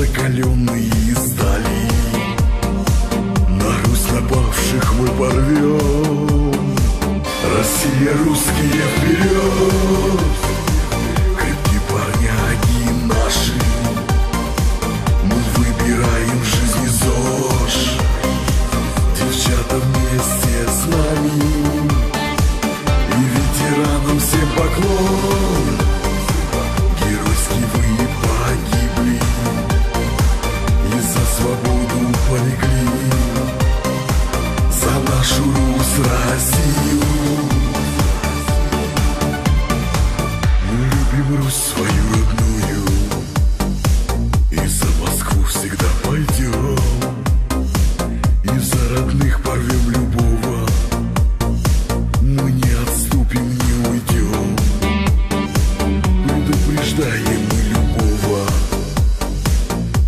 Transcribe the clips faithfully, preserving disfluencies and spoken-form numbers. закаленные стали. На Русь напавших мы порвем. Россия, русские, вперед! Крепкие парни одни наши. Мы выбираем в жизни ЗОЖ. Девчата вместе с нами. И ветеранам всем поклон. Россию. Мы любим Русь свою родную и за Москву всегда пойдем, и за родных порвем любого. Мы не отступим, не уйдем. Предупреждаем мы любого,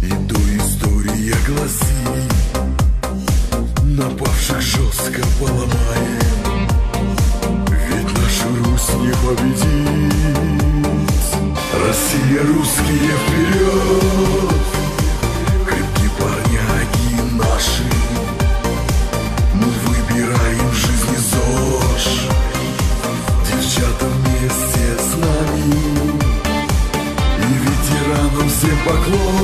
и до истории огласи. Напавших жестко поломаем, ведь нашу Русь не победить. Россия, русские, вперед! Крепкие парни одни наши. Мы выбираем в жизни ЗОЖ. Девчата вместе с нами. И ветеранам всем поклон.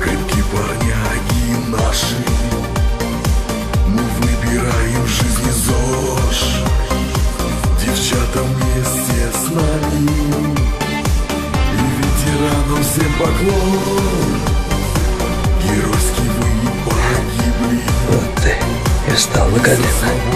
Крепкие парни одни наши. Мы выбираем в жизни ЗОЖ. Девчата вместе с нами. И ветеранам всем поклон. Геройски вы погибли. Вот ты и стал на колено.